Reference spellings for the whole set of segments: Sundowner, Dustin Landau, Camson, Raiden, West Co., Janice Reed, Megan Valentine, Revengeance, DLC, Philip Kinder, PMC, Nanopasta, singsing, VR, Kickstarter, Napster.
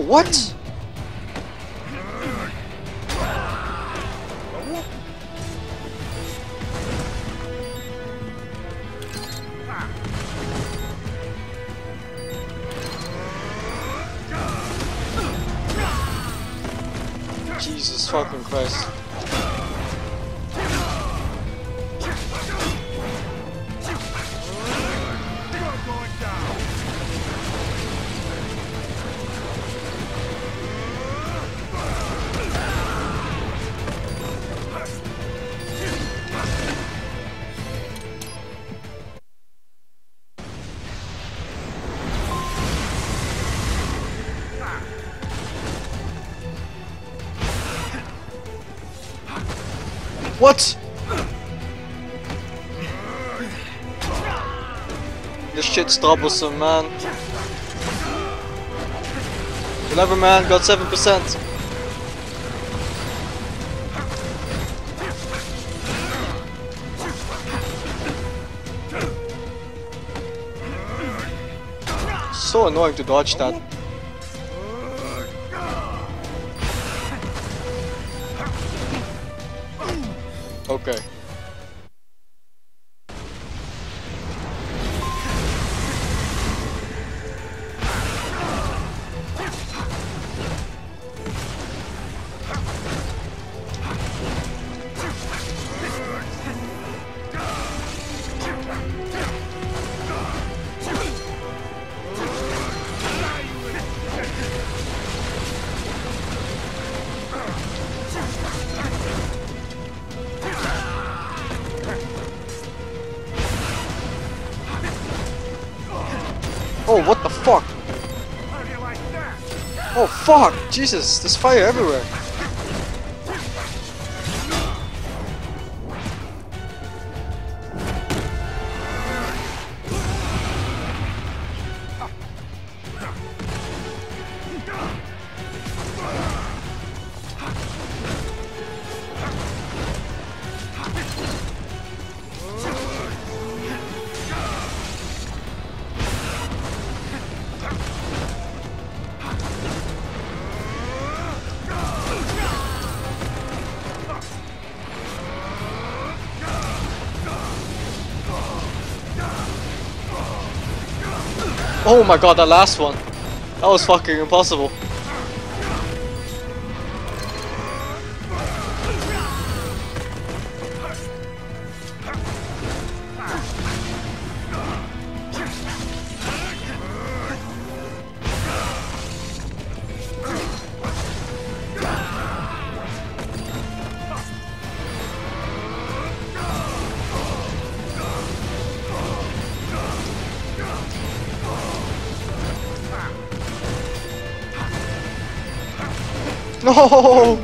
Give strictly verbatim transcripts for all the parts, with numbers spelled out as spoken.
Oh, what? Jesus fucking Christ. What? This shit's troublesome, man. Whatever, man, got seven percent. So annoying to dodge that. Okay. Oh, what the fuck? Oh, fuck! Jesus, there's fire everywhere. Oh my god, that last one. That was fucking impossible. No!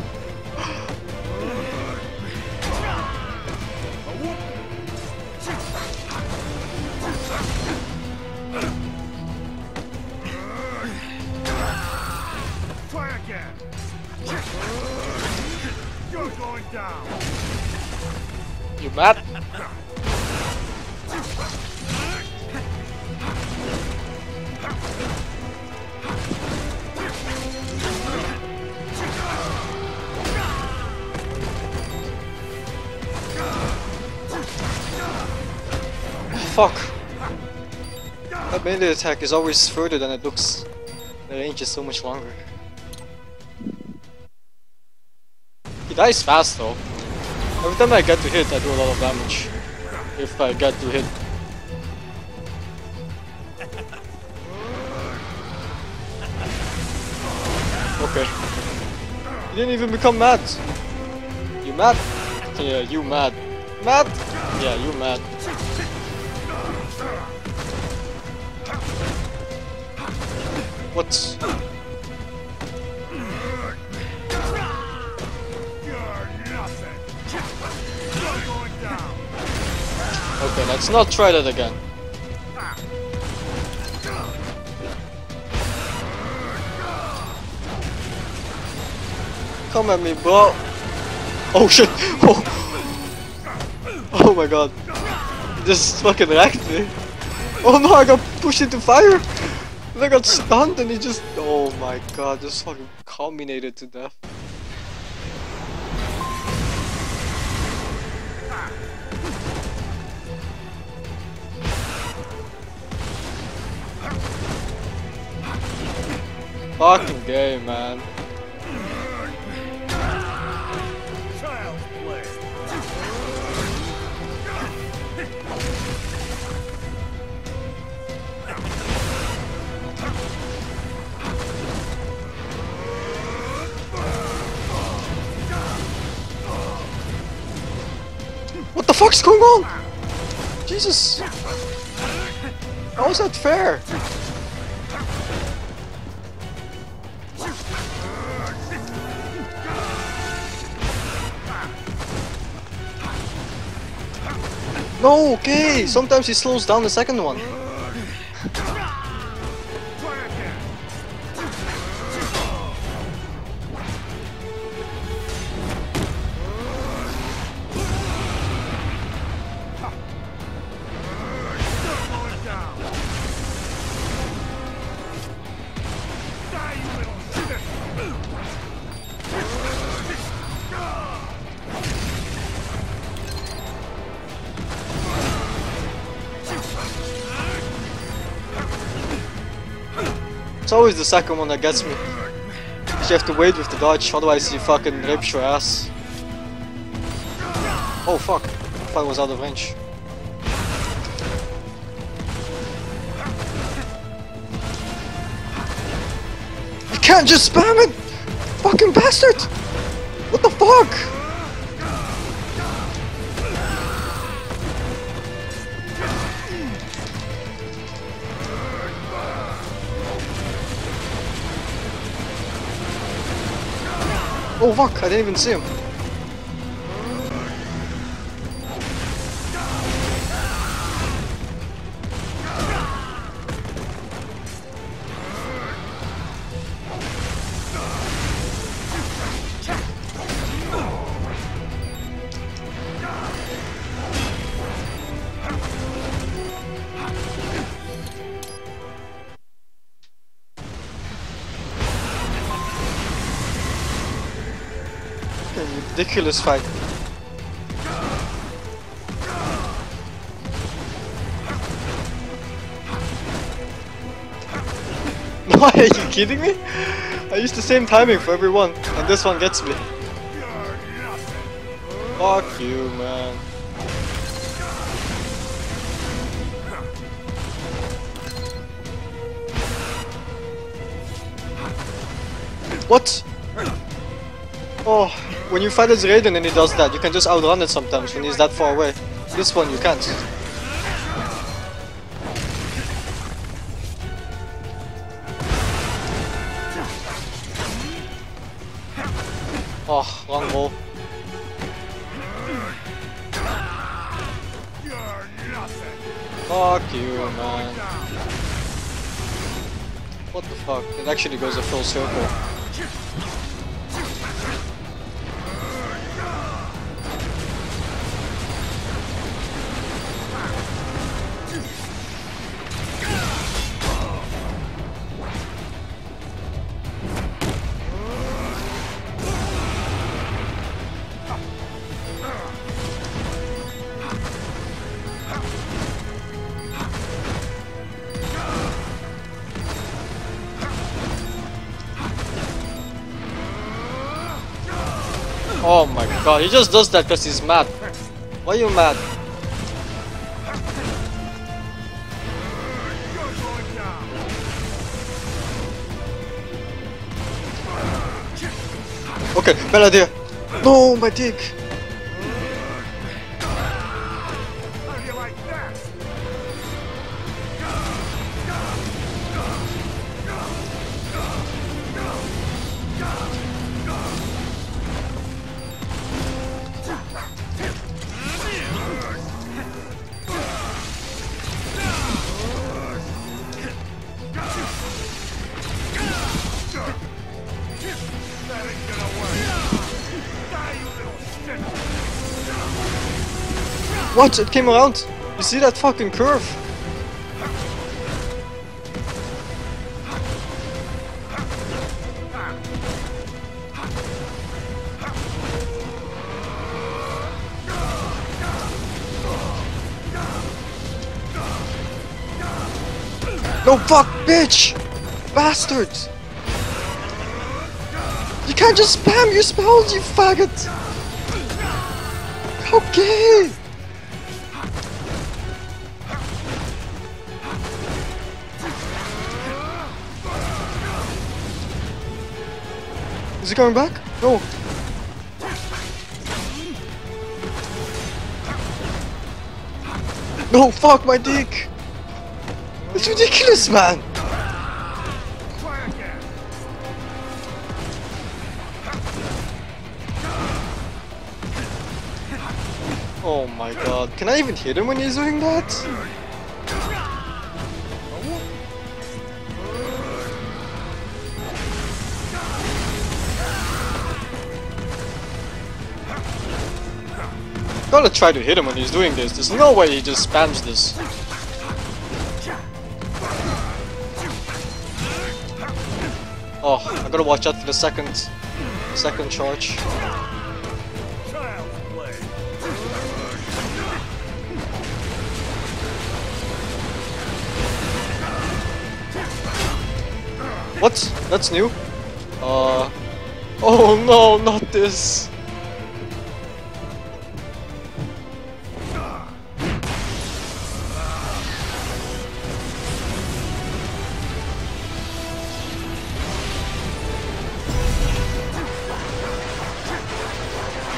Try again. You're going down. You mad? Fuck! That melee attack is always further than it looks. The range is so much longer. He dies fast though. Every time I get to hit, I do a lot of damage. If I get to hit. Okay. You didn't even become mad! You mad? Yeah, you mad. Mad? Yeah, you mad. What? Okay, let's not try that again. Come at me, bro. Oh shit! Oh, oh my god. This fucking wrecked me. Oh no, I got pushed into fire! I got stunned and he just, oh my god, just fucking culminated to death. Fucking game, man. What the fuck's going on? Jesus! How is that fair? No, okay! Sometimes he slows down the second one. It's always the second one that gets me. Because you have to wait with the dodge, otherwise he fucking rips your ass. Oh fuck, I thought I was out of range. I can't just spam it! Fucking bastard! What the fuck? Oh fuck, I didn't even see him. Ridiculous fight. Why are you kidding me? I use the same timing for everyone, and this one gets me. Fuck you, man. What? Oh, when you fight as Raiden and he does that, you can just outrun it sometimes when he's that far away. This one you can't. Oh, wrong ball. Fuck you, man. What the fuck? It actually goes a full circle. Oh my god, he just does that because he's mad. Why are you mad? Okay, bad idea. No, my dick. What? It came around? You see that fucking curve? Oh fuck, bitch! Bastards! You can't just spam your spells, you faggot! Okay! Is he coming back? No! No, fuck my dick! It's ridiculous, man! Oh my god, can I even hit him when he's doing that? Gotta try to hit him when he's doing this, there's no way he just spams this. Oh, I gotta watch out for the second, second charge. What? That's new? Uh... Oh no, not this!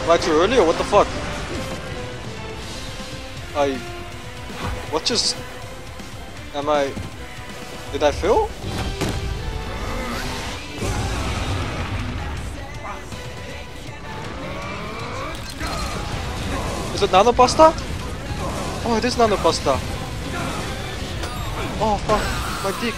Am I too early or what the fuck? I... What just... Am I... Did I fail? Is it Nanopasta? Oh, it is Nanopasta. Oh fuck, my dick.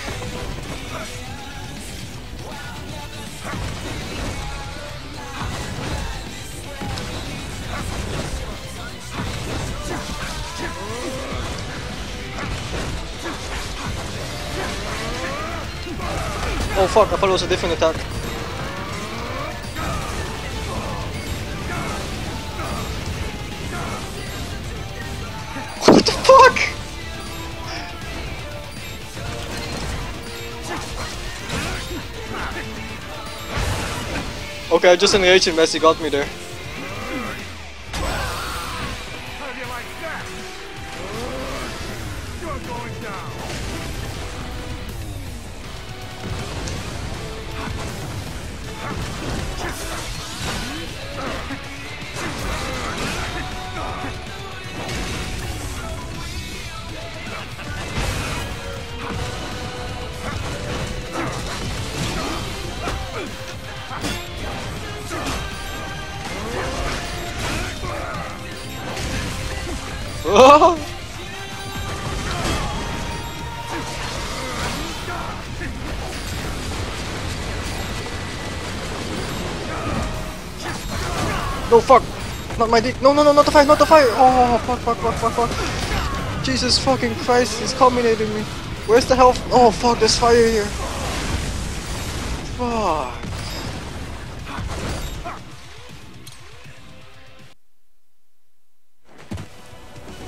Oh fuck, I thought it was a different attack. Okay, I just engaged him as he got me there. How do you like that? You're going down. No fuck! Not my dick! No no no not the fire! Not the fire! Oh fuck fuck fuck fuck fuck! Jesus fucking Christ! He's culminating me! Where's the health? Oh fuck! There's fire here! Fuck!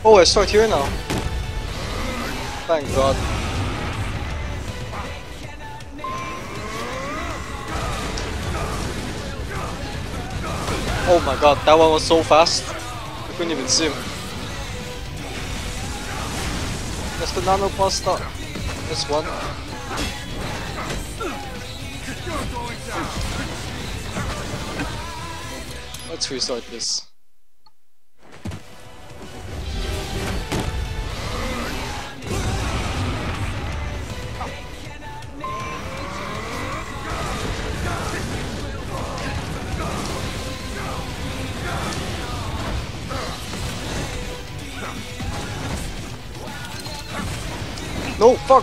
Oh, I start here now. Thank God. Oh my God, that one was so fast. I couldn't even see him. That's the Nanopasta. This one. Let's restart this. No, fuck!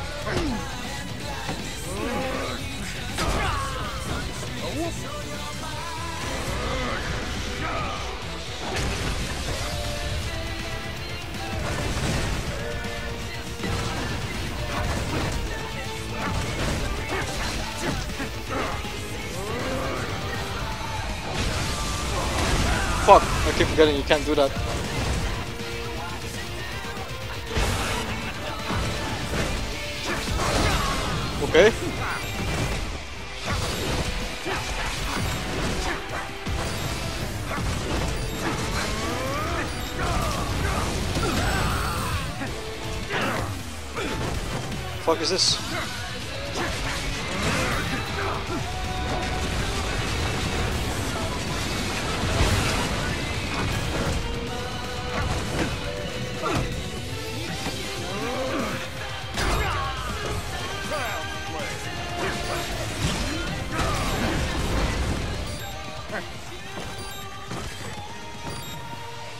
Fuck! I keep forgetting you can't do that. Okay. Fuck is this?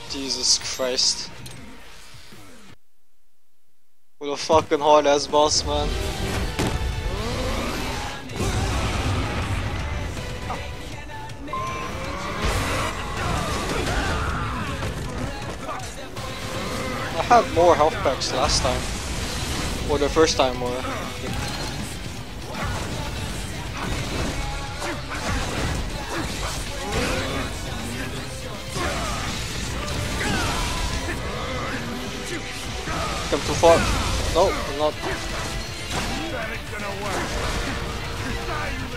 Jesus Christ. What a fucking hard ass boss, man. I had more health packs last time. Or the first time, or... I'm too far. No, I'm not. That ain't gonna work. Die, you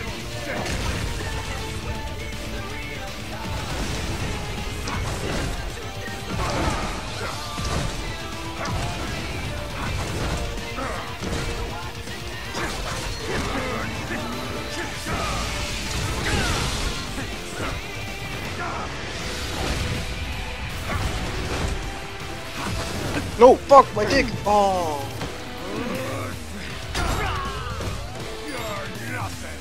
little No, fuck my dick! Oh. You're nothing.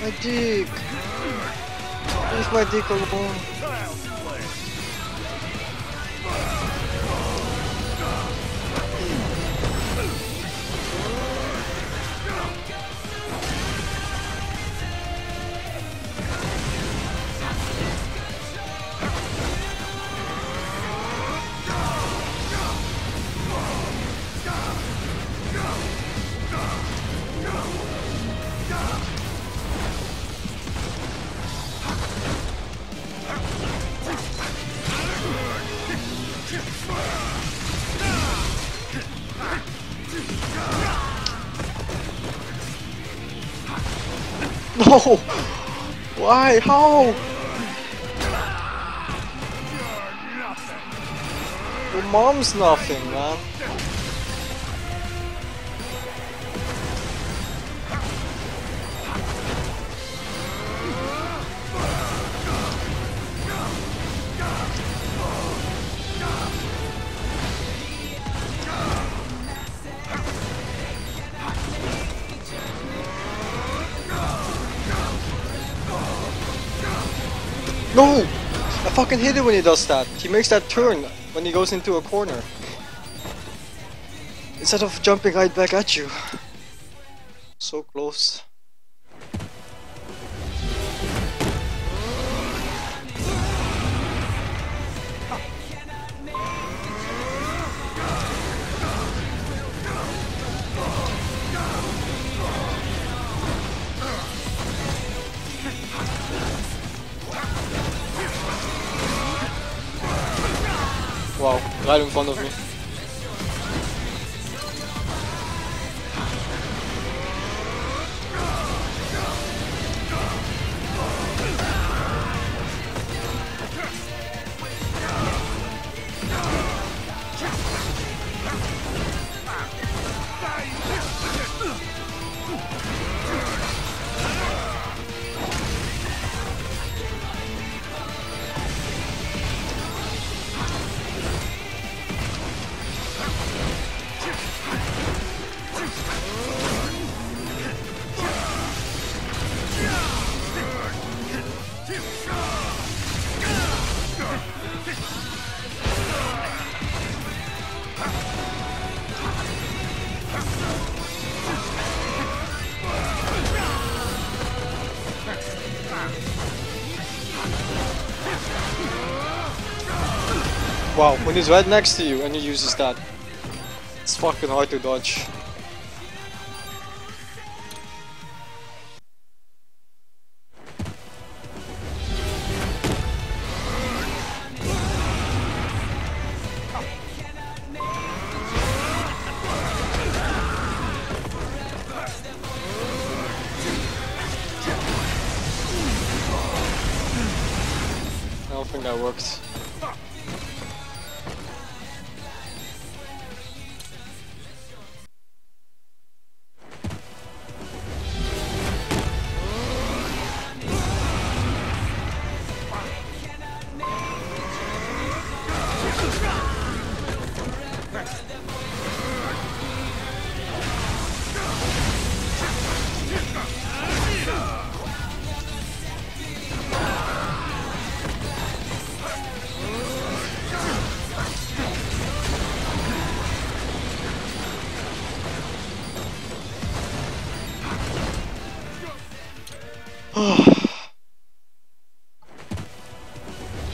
My dick! Leave my dick alone. No! Why? How? Your mom's nothing, man. No! I fucking hate it when he does that. He makes that turn when he goes into a corner. Instead of jumping right back at you. So close. Wow, right in front of me. Wow, when he's right next to you and he uses that, it's fucking hard to dodge. think that works.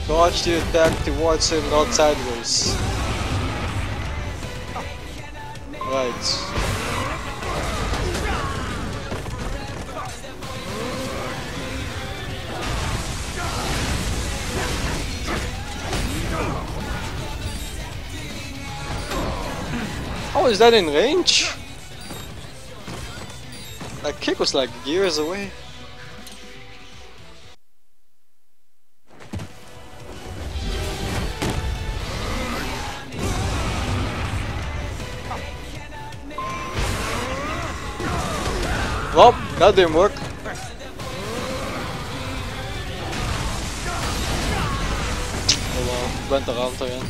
Dodge the attack towards him, not sideways. Right. How is that in range? That kick was like years away. Well, that didn't work. Oh wow, went around again.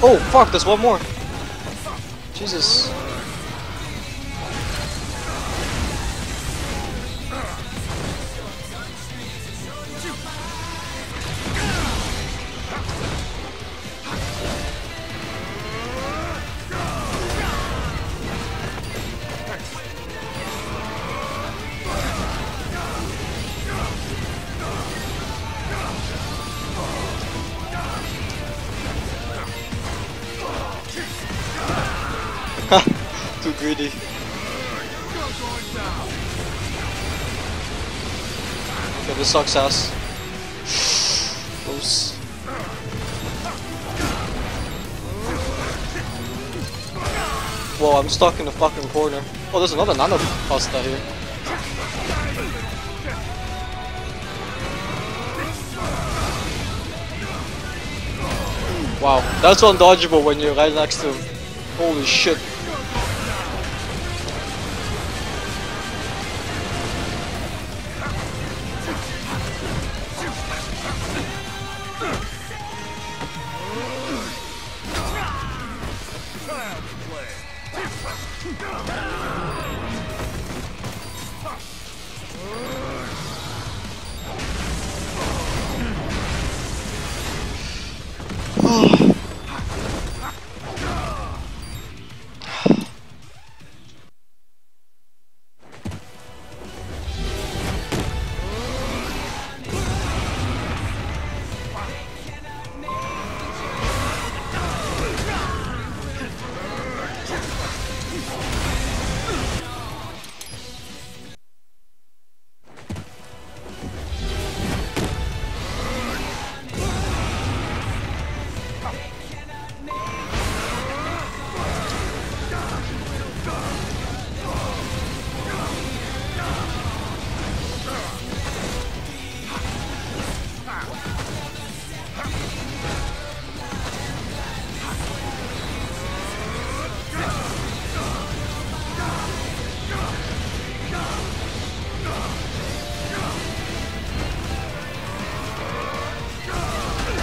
Oh fuck, there's one more! Jesus. Too greedy. Okay, this sucks ass. Close. Whoa, I'm stuck in the fucking corner. Oh, there's another Nanopasta here. Wow, that's undodgeable when you're right next to him. Holy shit.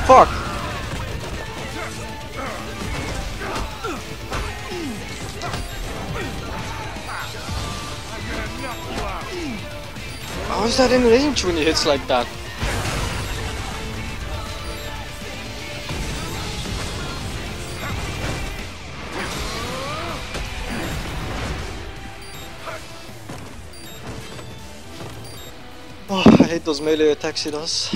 Fuck! How is that in range when he hits like that? Oh, I hate those melee attacks he does.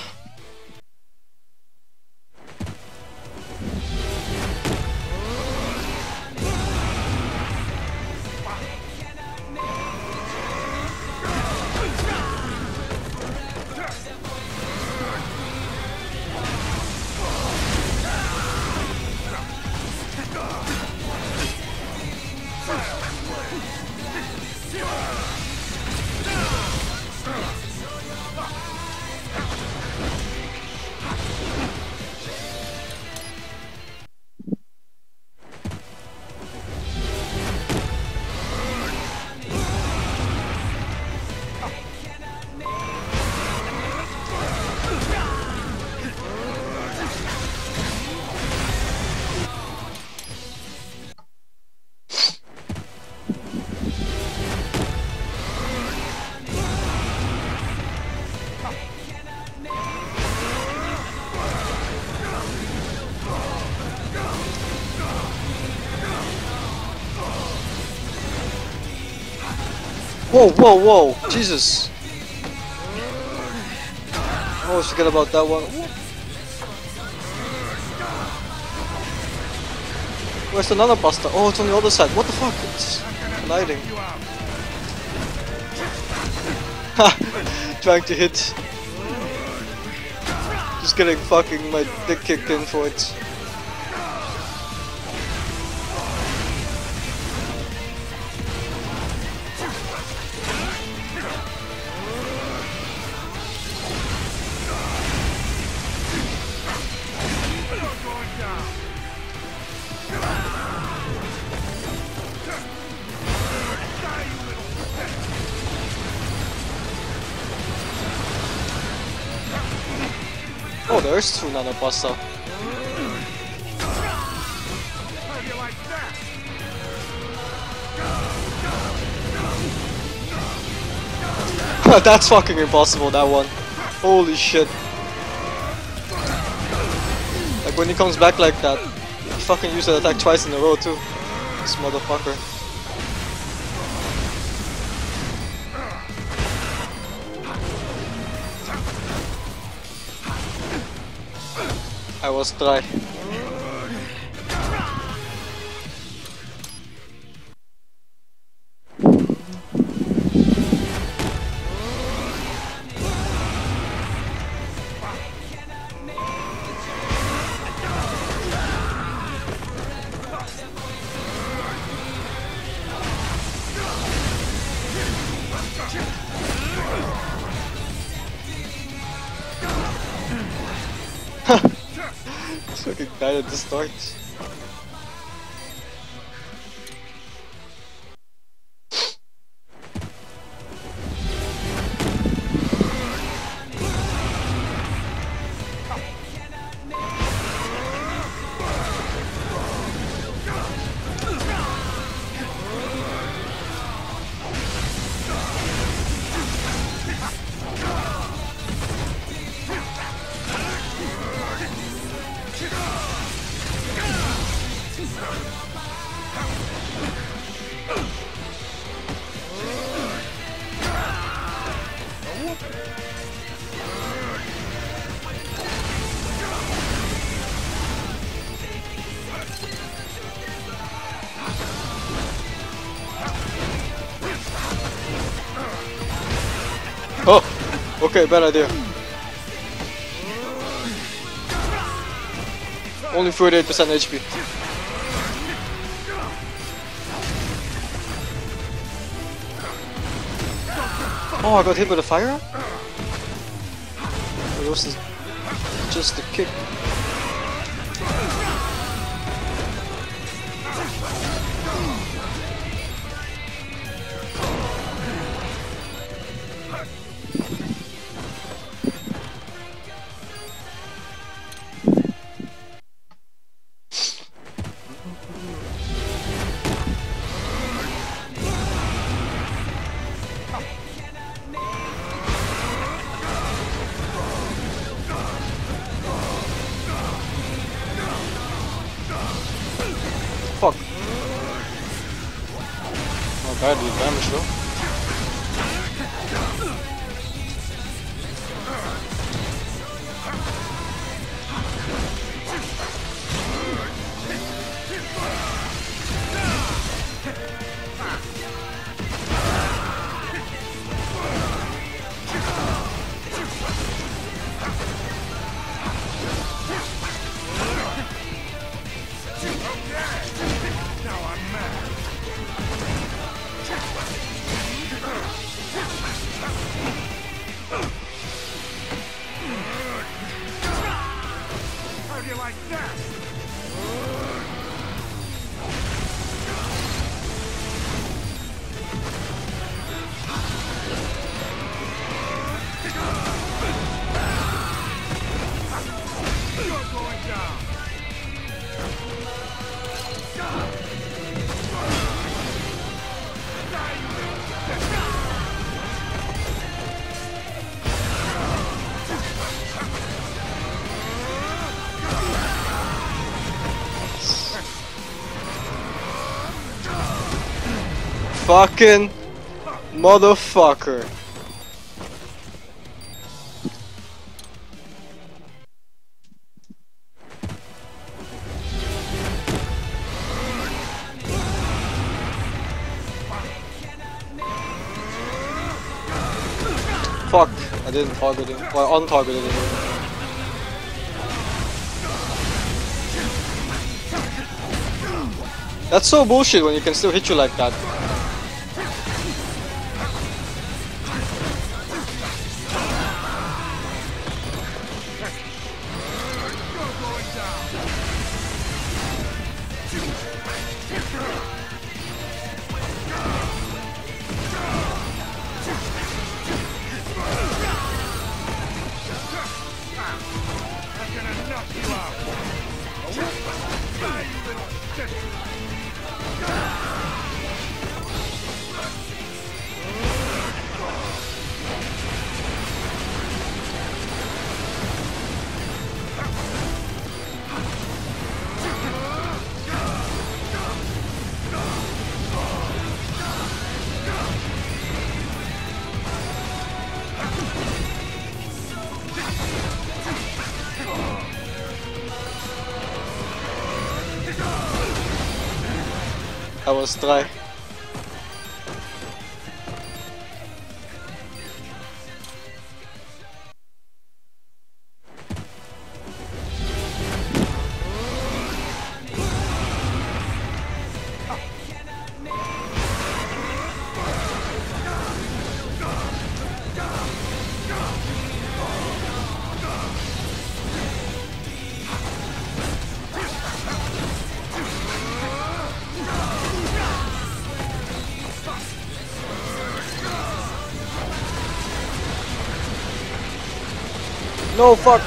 Whoa, whoa, whoa! Jesus! I almost forget about that one. Where's the Nanopasta? Oh, it's on the other side. What the fuck? It's lighting. Ha! Trying to hit. Just getting fucking my dick kicked in for it. Oh, there's two Nanopasta. That's fucking impossible, that one. Holy shit. Like when he comes back like that, he fucking used that attack twice in a row too. This motherfucker. I was dry. Fucking died at the start. Oh, okay, bad idea. Only forty-eight percent H P. Oh, I got hit with a fire? Oh, it was just a kick. Fuck. Not bad, the damage though. Fucking motherfucker. Fuck, I didn't target him. Well, I untargeted him. That's so bullshit when you can still hit you like that. I was drei. No, fuck! I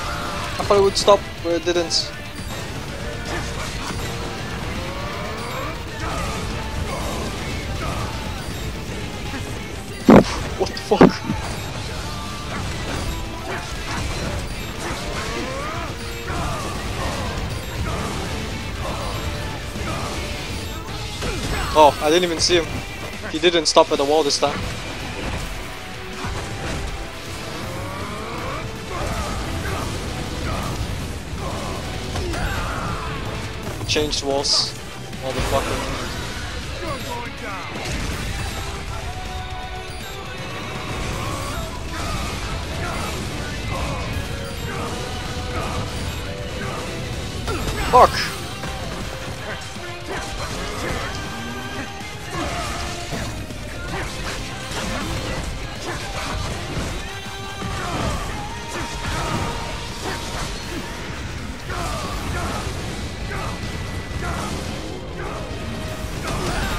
thought it would stop, but it didn't. What the fuck? Oh, I didn't even see him. He didn't stop at the wall this time. Changed walls, motherfucker. Fuck!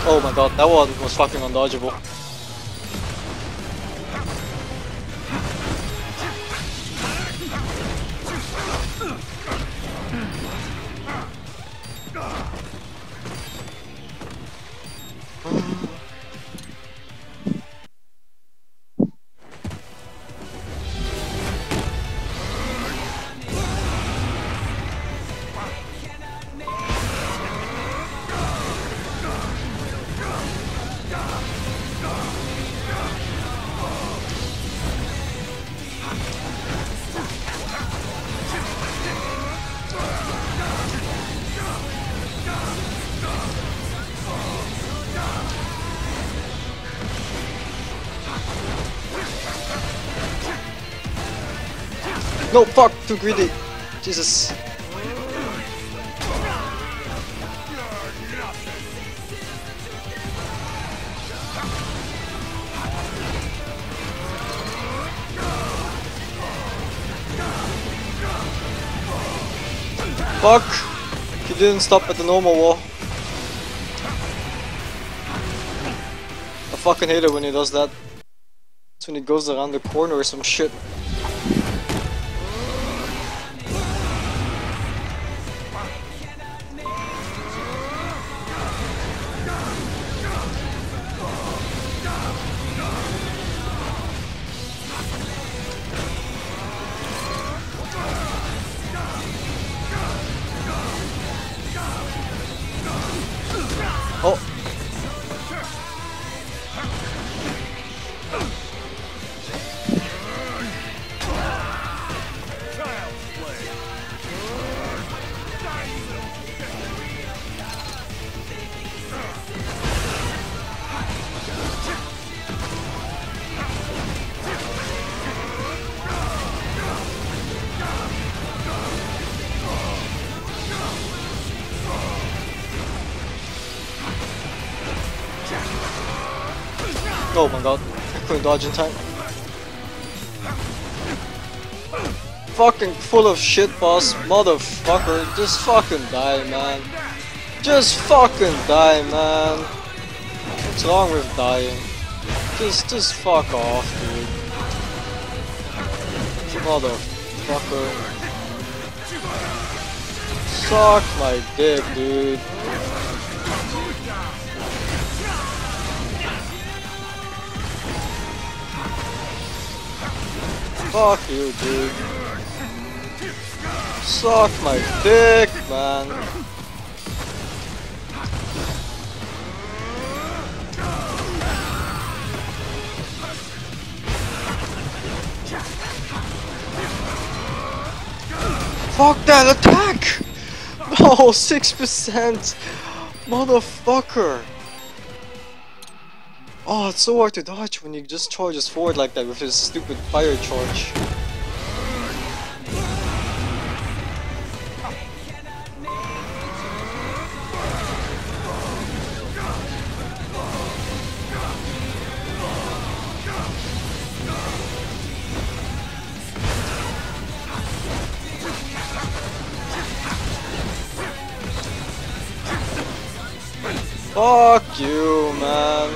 Oh my god, that one was fucking undodgeable. No, fuck! Too greedy! Jesus. Fuck! He didn't stop at the normal wall. I fucking hate it when he does that. It's when he goes around the corner or some shit. Oh! Oh my god, I couldn't dodge in time. Fucking full of shit boss, motherfucker. Just fucking die, man. Just fucking die, man. What's wrong with dying? Just, just fuck off, dude. Motherfucker. Suck my dick, dude. Fuck you, dude. Suck my dick, man. Fuck that attack! Oh, six percent! Motherfucker! Oh, it's so hard to dodge when he just charges forward like that with his stupid fire charge. Fuck you, man.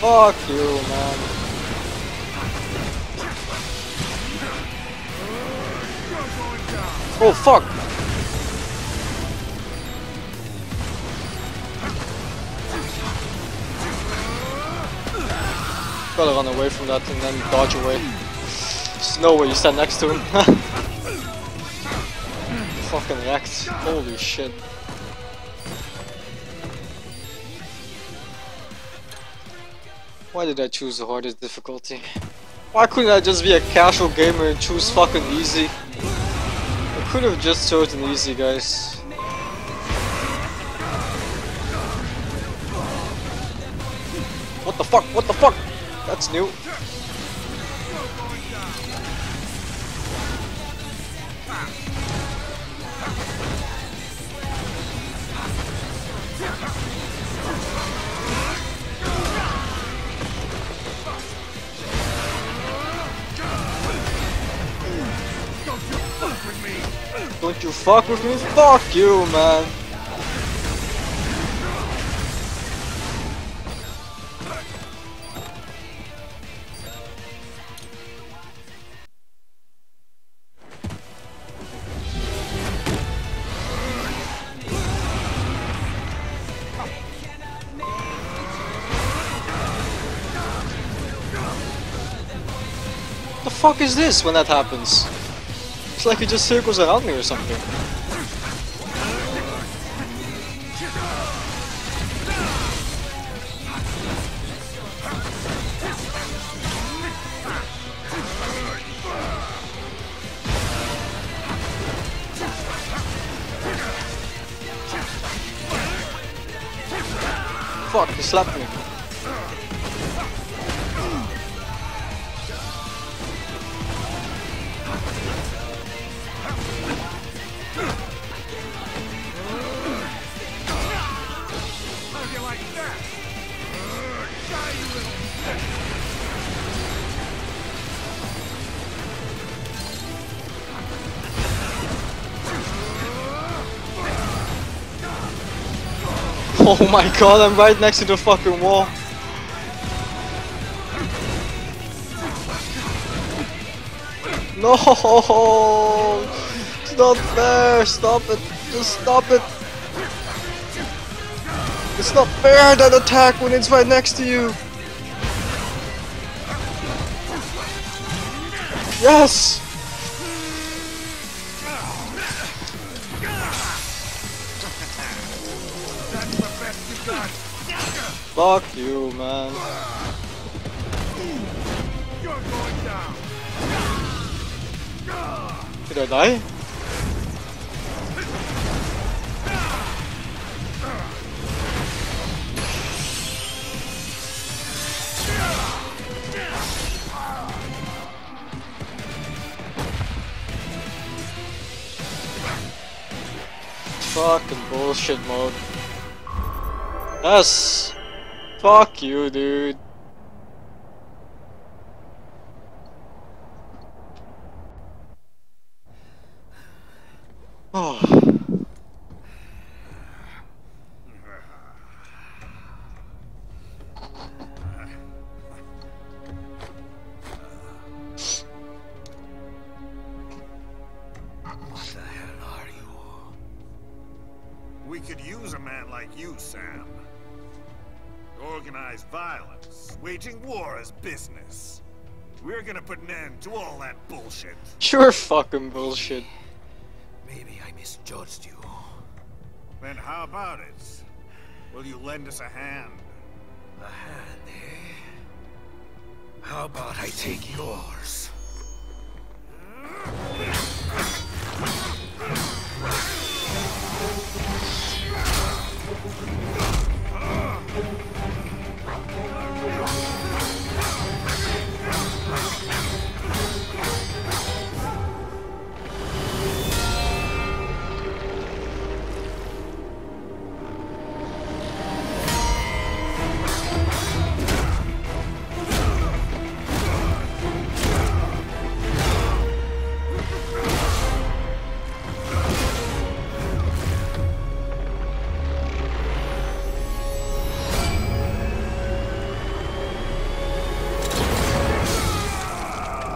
Fuck you, man. Oh, fuck. Gotta run away from that and then dodge away. There's no way you stand next to him. Fucking wrecked. Holy shit. Why did I choose the hardest difficulty? Why couldn't I just be a casual gamer and choose fucking easy? I could have just chosen easy, guys. What the fuck? What the fuck? That's new. Don't you fuck with me? Fuck you, man! The fuck is this when that happens? It's like he just circles around me or something. Fuck, he slapped me. Oh my god, I'm right next to the fucking wall. No, it's not fair. Stop it. Just stop it. It's not fair, that attack, when it's right next to you. Yes. Fuck you, man. You're going down. Did I die? Fucking bullshit mode. Yes! Fuck you, dude. Oh. What the hell are you all? We could use a man like you, Sam. Organized violence, waging war as business. We're gonna put an end to all that bullshit. Sure fucking bullshit. Maybe I misjudged you. Then how about it? Will you lend us a hand? A hand, eh? How about I take yours?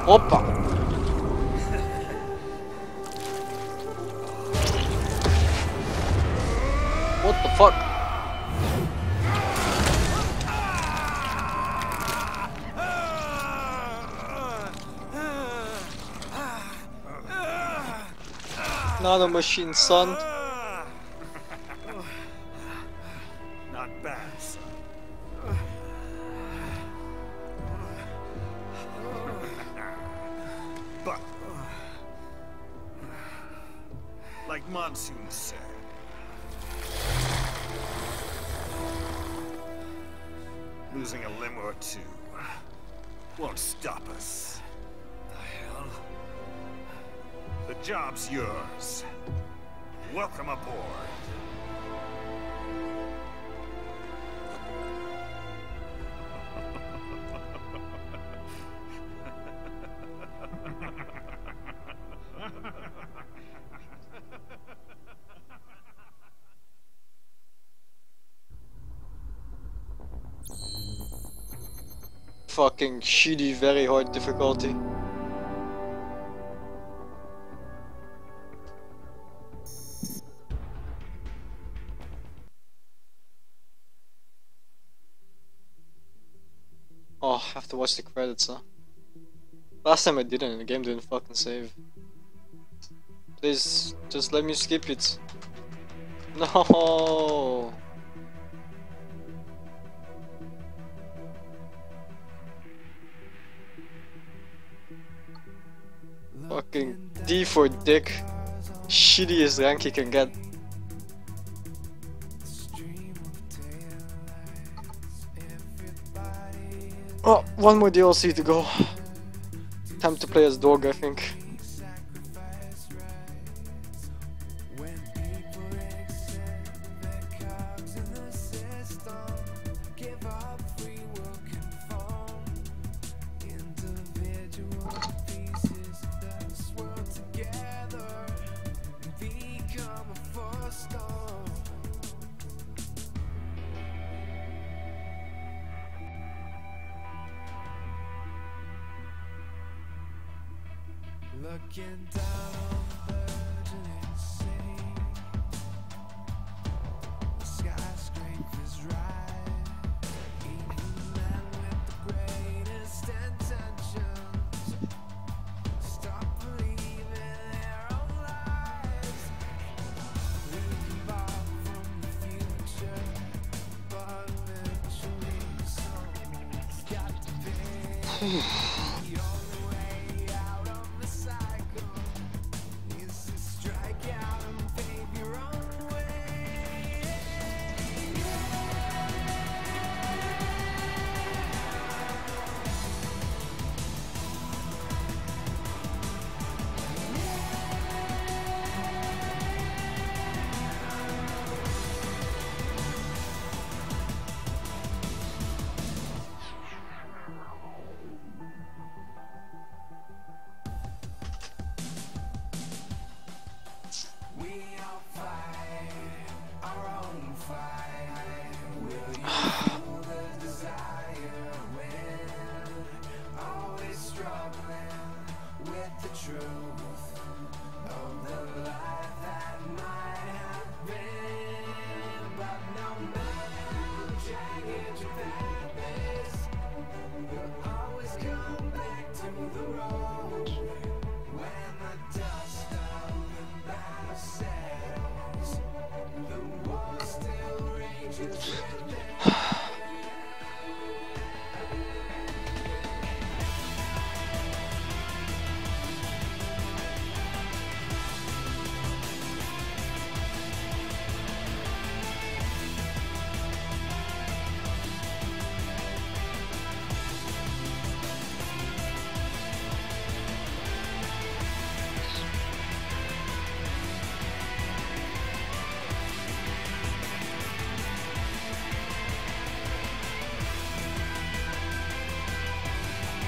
Opa! What the fuck? Nano machine, son. Not bad, son. But, like Monsoon said, losing a limb or two won't stop us. The hell? The job's yours. Welcome aboard. Fucking shitty, very hard difficulty. Oh, I have to watch the credits, huh? Last time I didn't, and the game didn't fucking save. Please, just let me skip it. No. Fucking D for dick. Shittiest rank you can get. Oh, one more D L C to go. Time to play as Dog, I think. Looking down on the burgeoning city, the skyscrapers rise, even men with the greatest intentions stop believing their own lies. We can borrow from the future, but eventually someone's got to pay.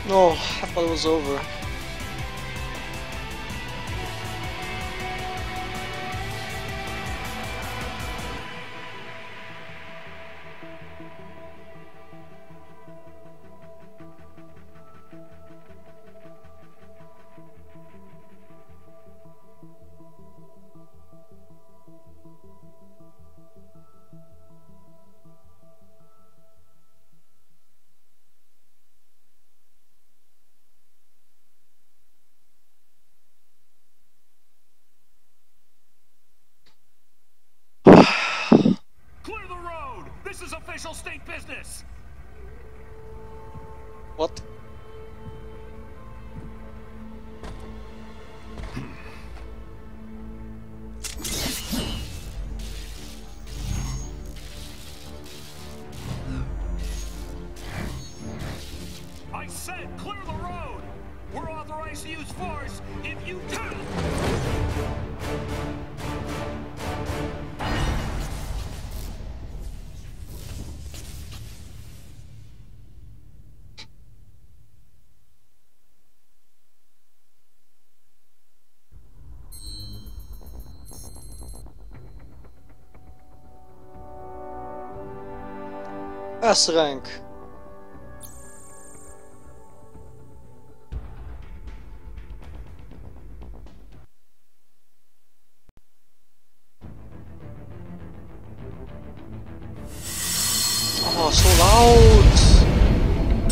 No, I thought it was over. State business. What? I said clear the road. We're authorized to use force if you do. S rank. Oh, so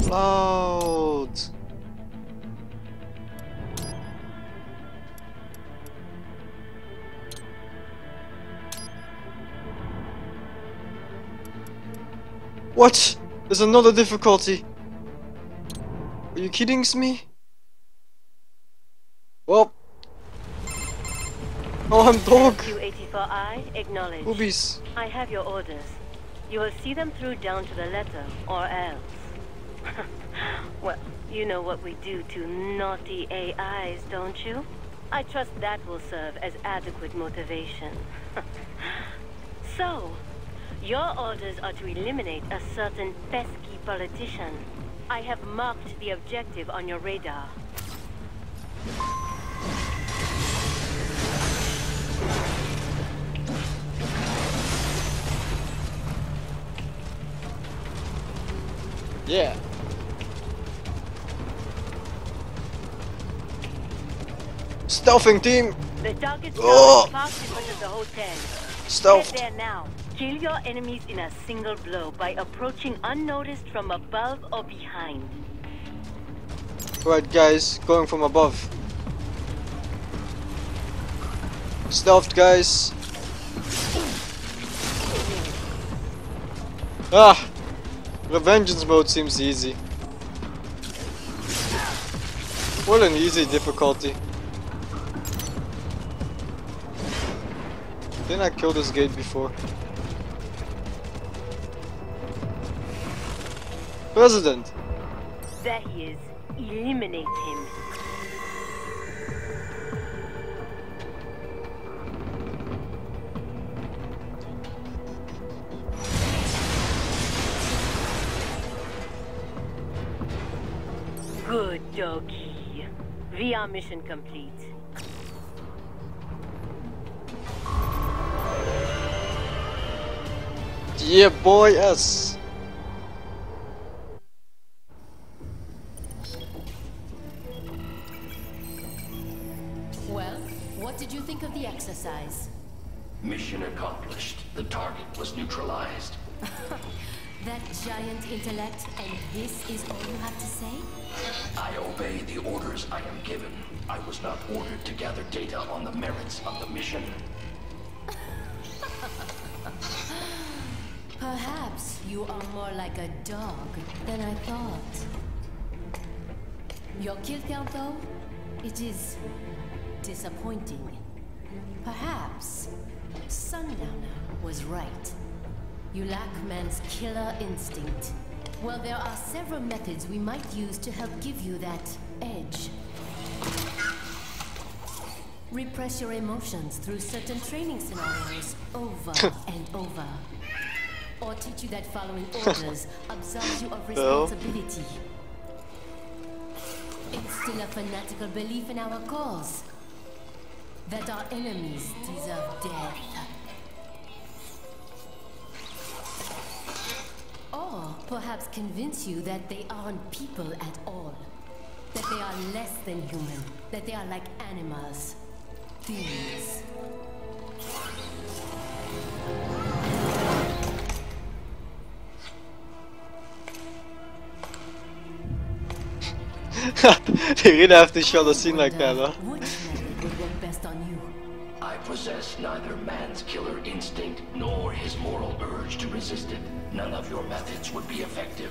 loud. Loud. What? There's another difficulty. Are you kidding me? Well, Oh, I'm dog. Boobies. I have your orders. You will see them through down to the letter, or else. Well, you know what we do to naughty A Is, don't you? I trust that will serve as adequate motivation. So, your orders are to eliminate a certain pesky politician. I have marked the objective on your radar. Yeah. Stealthing team. The target oh. parked in front of the hotel. Stealth. Get there now. Kill your enemies in a single blow by approaching unnoticed from above or behind. Right, guys, going from above. Stealthed, guys. Ah. Revengeance mode seems easy. What an easy difficulty. Didn't I kill this gate before? President! There he is. Eliminate him. Good doggy. V R mission complete. Yeah, boy, yes. Well, what did you think of the exercise? Mission accomplished. The target was neutralized. That giant intellect, and this is all you have to say? I obey the orders I am given. I was not ordered to gather data on the merits of the mission. Perhaps you are more like a dog than I thought. Your kill count, though, it is disappointing. Perhaps Sundowner was right. You lack man's killer instinct. Well, there are several methods we might use to help give you that edge. Repress your emotions through certain training scenarios over and over. Or teach you that following orders absolves you of responsibility. Instill a fanatical belief in our cause. That our enemies deserve death. Or perhaps convince you that they aren't people at all. That they are less than human. That they are like animals. Thieves. They really have to show the scene like that, huh? Which method would work best on you? I possess neither man's killer instinct nor his moral urge to resist it. None of your methods would be effective.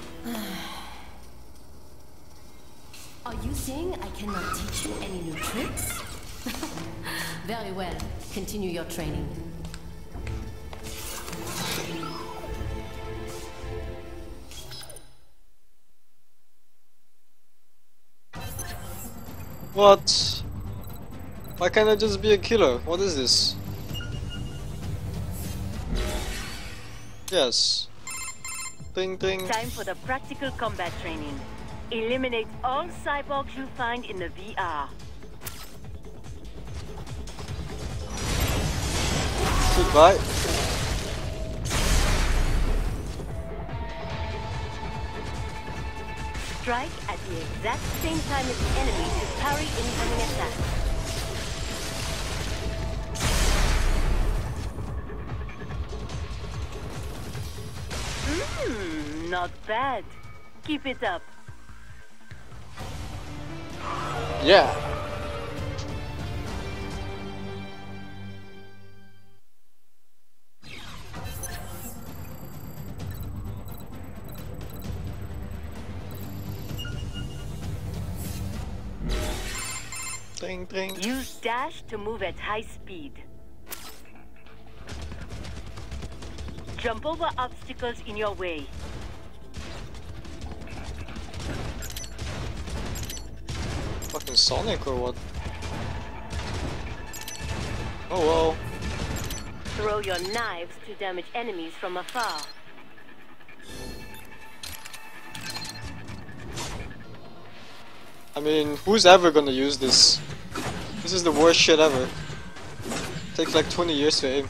Are you saying I cannot teach you any new tricks? Very well. Continue your training. What? Why can't I just be a killer? What is this? Yes. Ding, ding. Time for the practical combat training. Eliminate all cyborgs you find in the V R. Goodbye. Strike at the exact same time as the enemy to parry incoming attack. Hmm, not bad. Keep it up. Yeah. Use dash to move at high speed. Jump over obstacles in your way. Fucking Sonic or what? Oh well. Throw your knives to damage enemies from afar. I mean, who's ever gonna use this? This is the worst shit ever. Takes like twenty years to aim.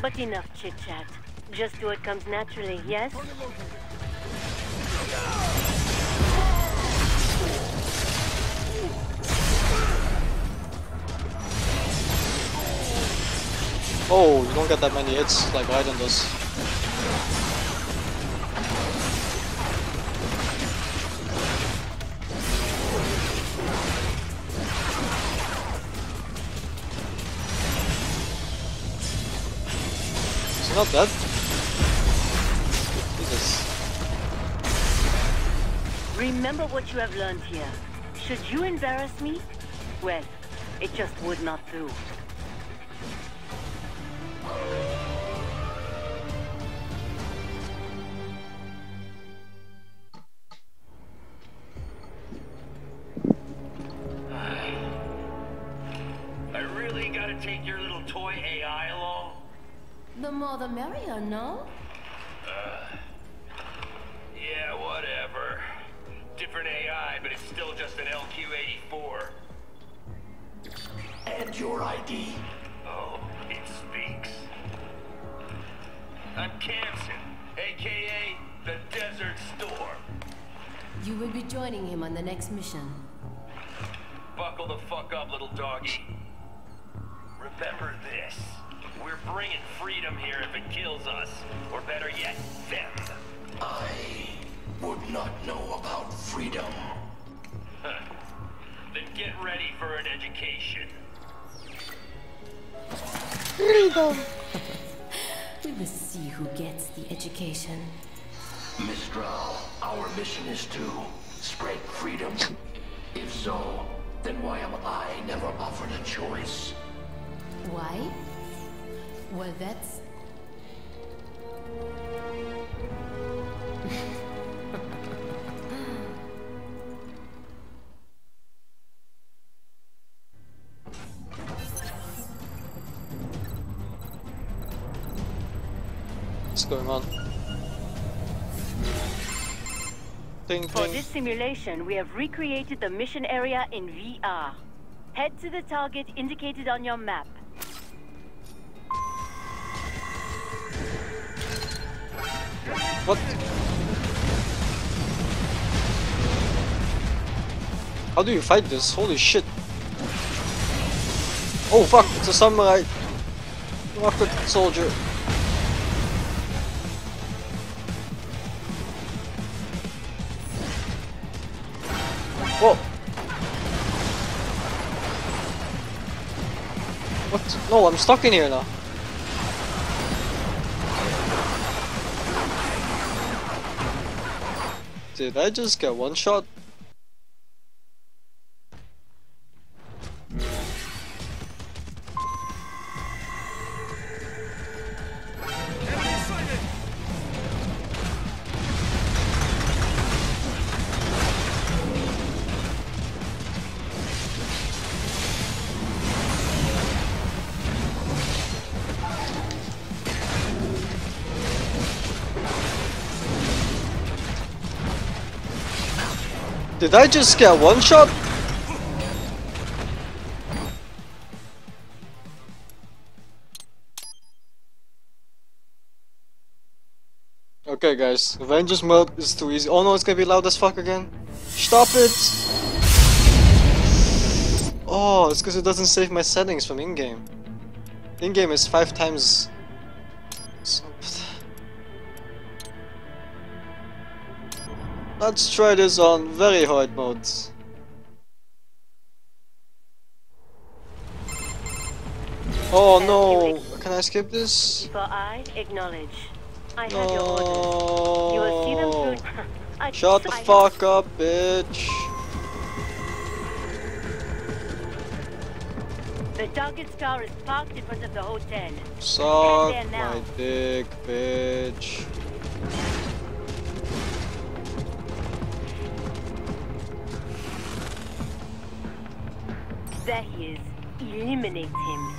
But enough chit chat. Just do what comes naturally, yes? Oh, you don't get that many hits like Raiden does. It's not dead. Jesus. Remember what you have learned here. Should you embarrass me? Well, it just would not do. The merrier, no? Uh, yeah, whatever. Different A I, but it's still just an L Q eighty-four. And your I D. Oh, it speaks. I'm Camson, aka the Desert Storm. You will be joining him on the next mission. Buckle the fuck up, little doggy. Remember this. We're bringing freedom here if it kills us, or better yet, them. I would not know about freedom. Huh. Then get ready for an education. Freedom! We will see who gets the education. Miss Drow, our mission is to spread freedom. If so, then why am I never offered a choice? Why? Well, that's... What's going on? Ding, ding. For this simulation, we have recreated the mission area in V R. Head to the target indicated on your map. What? How do you fight this? Holy shit! Oh fuck! It's a samurai! Rocket soldier! Whoa! What? No, I'm stuck in here now! Did I just get one shot? Did I just get one shot? Okay guys, Revengeance mode is too easy. Oh no, it's gonna be loud as fuck again. Stop it! Oh, it's because it doesn't save my settings from in-game. In-game is five times... Let's try this on very hard mode. Oh no! Can I skip this? For I acknowledge. I had your orders. You will see them soon. I Shut the I fuck up, bitch. The target star is parked in front of the hotel. Suck my dick, bitch. There he is. Eliminate him.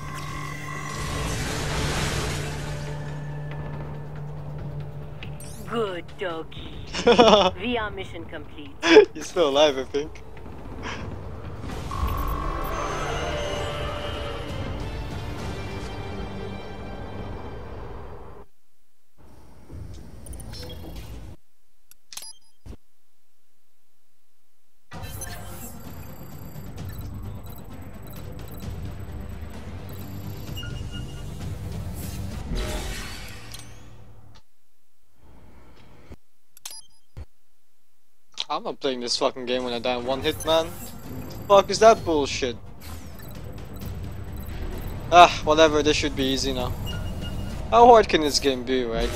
Good doggy. V R mission complete. He's still alive, I think. I'm not playing this fucking game when I die in one hit, man. The fuck is that bullshit? Ah, whatever, this should be easy now. How hard can this game be, right?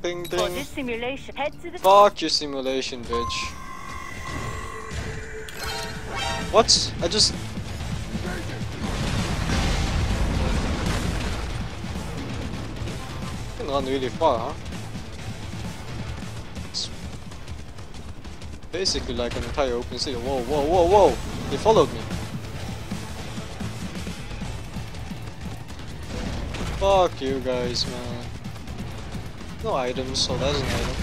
Ding ding. For this simulation, head to the fuck your simulation, bitch. What? I just... I can run really far, huh? Basically like an entire open city. Whoa, whoa, whoa, whoa! They followed me. Fuck you guys, man. No items, so that's an item.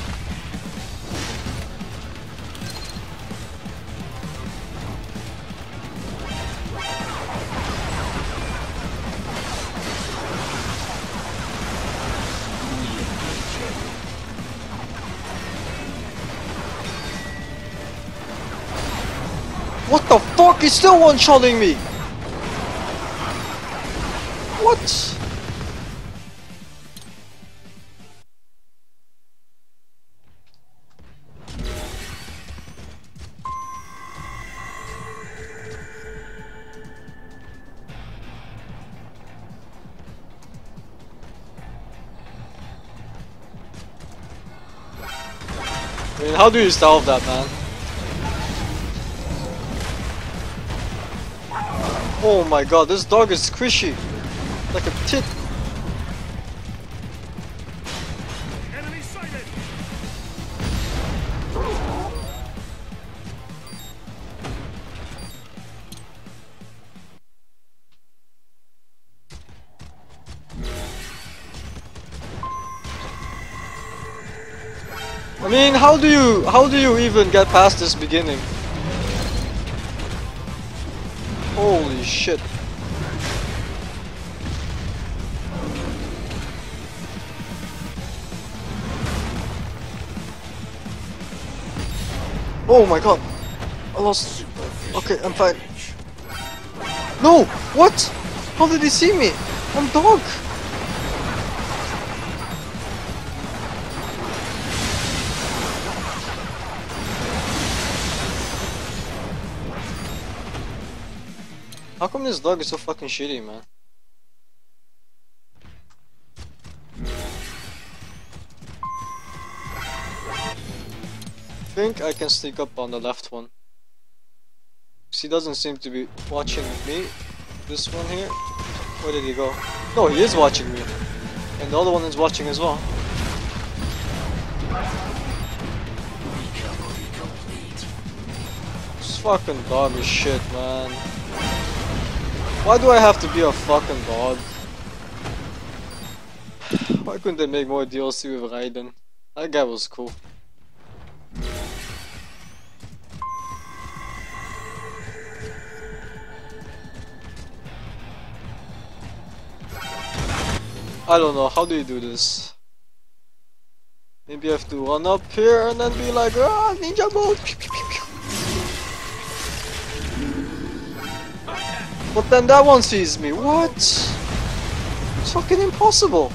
What the fuck? He's still one-shotting me! What? I mean, how do you solve that, man? Oh my god, this dog is squishy, like a tit. Enemy sighted. I mean, how do you, how do you even get past this beginning? Holy shit. Oh my god. I lost. Okay, I'm fine. No! What? How did he see me? I'm dog! How come this dog is so fucking shitty, man? I think I can sneak up on the left one. He doesn't seem to be watching me. This one here. Where did he go? No, he is watching me. And the other one is watching as well. This fucking dog is shit, man. Why do I have to be a fucking god? Why couldn't they make more D L C with Raiden? That guy was cool. I don't know, how do you do this? Maybe I have to run up here and then be like, ah, ninja mode! But then that one sees me. What? It's fucking impossible.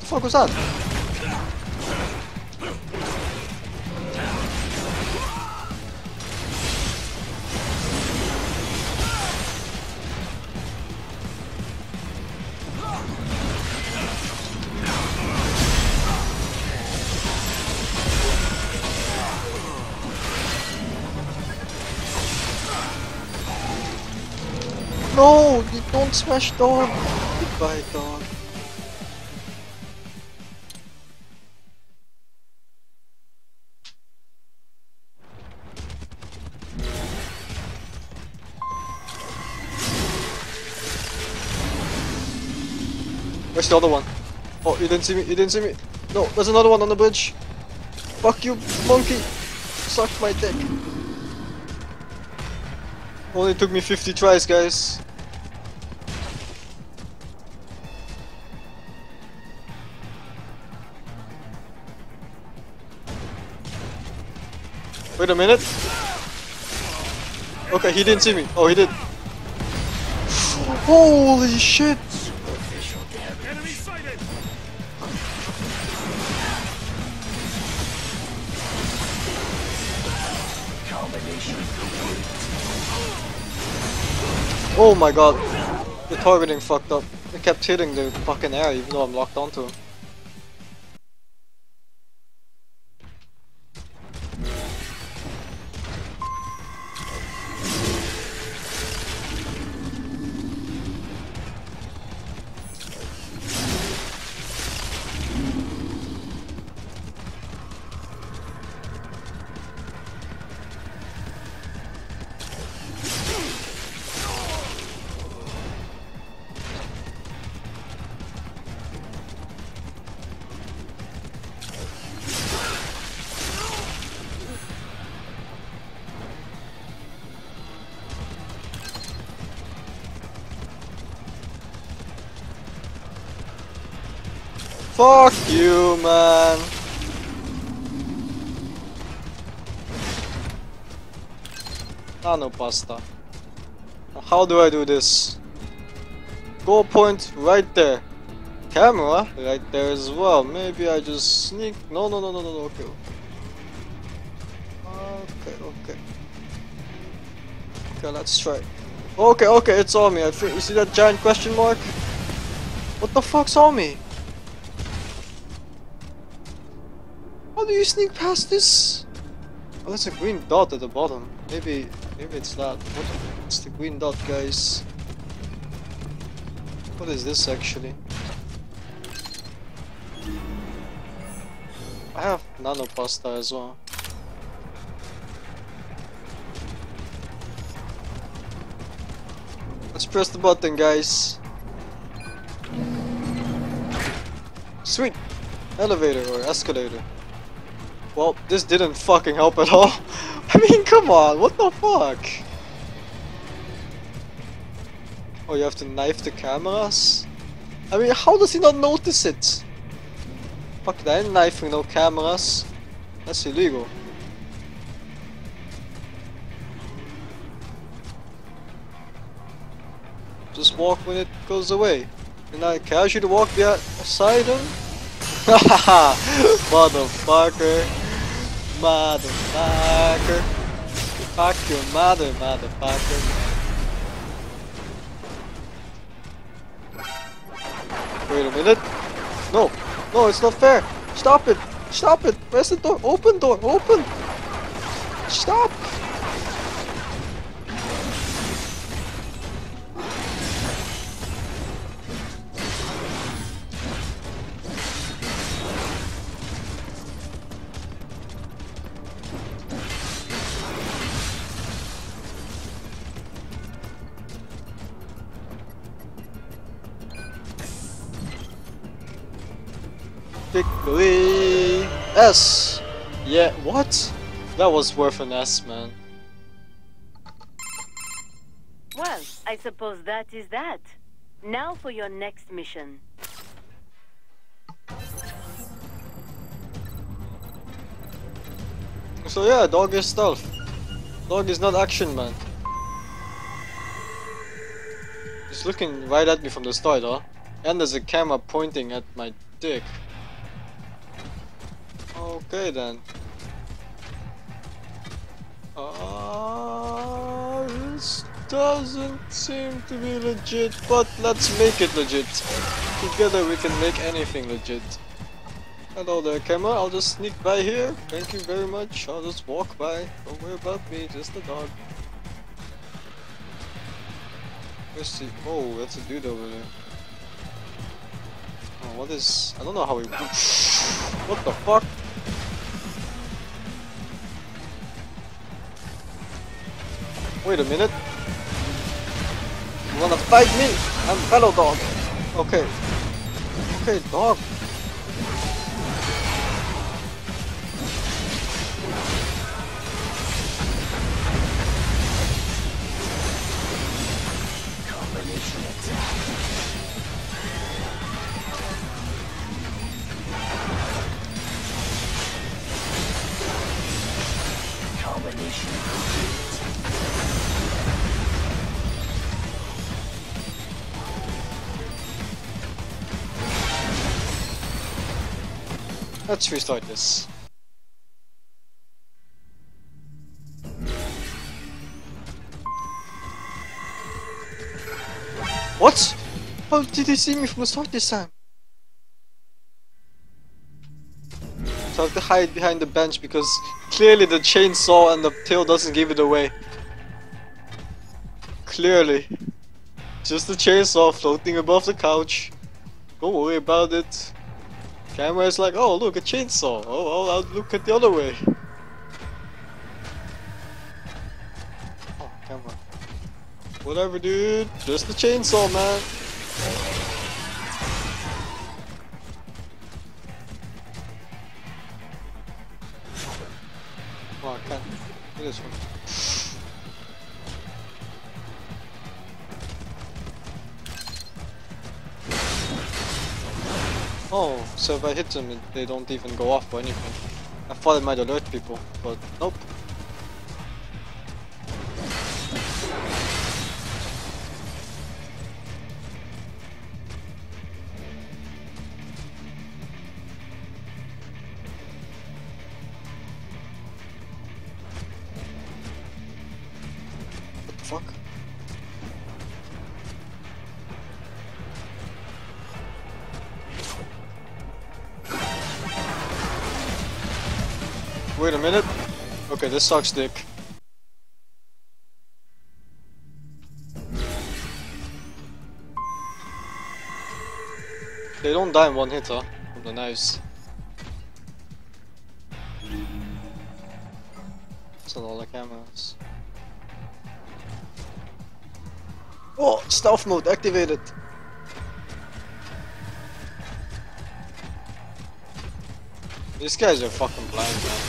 What the fuck was that? No, you don't smash down. Goodbye, dog. Where's the other one? Oh, you didn't see me, you didn't see me. No, there's another one on the bridge. Fuck you, monkey. Sucked my dick. Only took me fifty tries, guys. Wait a minute. Okay, he didn't see me. Oh, he did. Holy shit. Oh my god, the targeting fucked up. It kept hitting the fucking air even though I'm locked onto him. Fuck you, man. Nanopasta. How do I do this? Goal point right there. Camera right there as well. Maybe I just sneak. No, no, no, no, no, no. Okay. Okay, okay. Okay, let's try. Okay, okay, it's on me. I think you see that giant question mark? What the fuck's on me? How do you sneak past this? Oh, there's a green dot at the bottom. Maybe, maybe it's that. What? It's the green dot, guys. What is this actually? I have nanopasta as well. Let's press the button, guys. Sweet! Elevator or escalator. Well, this didn't fucking help at all. I mean, come on, what the fuck? Oh, you have to knife the cameras? I mean, how does he not notice it? Fuck, that ain't knifing no cameras. That's illegal. Just walk when it goes away. And I casually walk beside him? Haha! Motherfucker! Motherfucker! Fuck your mother, motherfucker! Wait a minute! No! No, it's not fair! Stop it! Stop it! Press the door! Open door! Open! Stop! Victory! S! Yeah, what? That was worth an S, man. Well, I suppose that is that. Now for your next mission. So yeah, dog is stealth. Dog is not action, man. He's looking right at me from the start, huh? And there's a camera pointing at my dick. Okay then. Ah, uh, this doesn't seem to be legit, but let's make it legit. Together we can make anything legit. Hello there, camera. I'll just sneak by here. Thank you very much. I'll just walk by. Don't worry about me, just the dog. Let's see. Oh, that's a dude over there. Oh, what is? I don't know how we. What the fuck? Wait a minute. You wanna fight me? I'm fellow dog. Okay. Okay, dog. Let's restart this. What? How did they see me from the start this time? So I have to hide behind the bench because clearly the chainsaw and the tail doesn't give it away. Clearly. Just the chainsaw floating above the couch. Don't worry about it. Camera is like, oh look, a chainsaw. Oh, I'll look at the other way. Oh, camera. Whatever, dude. Just the chainsaw, man. Oh, I can't. Look at this one. Oh, so if I hit them, they don't even go off or anything. I thought it might alert people, but nope. Fuck. Wait a minute. Okay, this sucks dick. They don't die in one hit, huh? From the knives. That's a lot of cameras. Oh, stealth mode activated. These guys are fucking blind, man.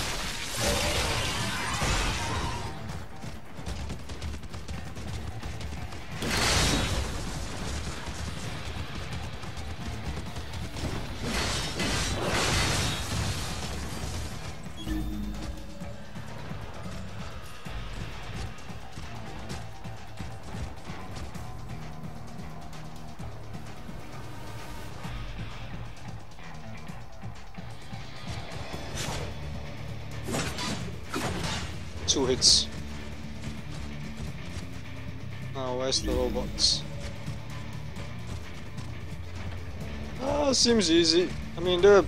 Two hits. Now oh, where's the robots? Ah, oh, seems easy. I mean, they're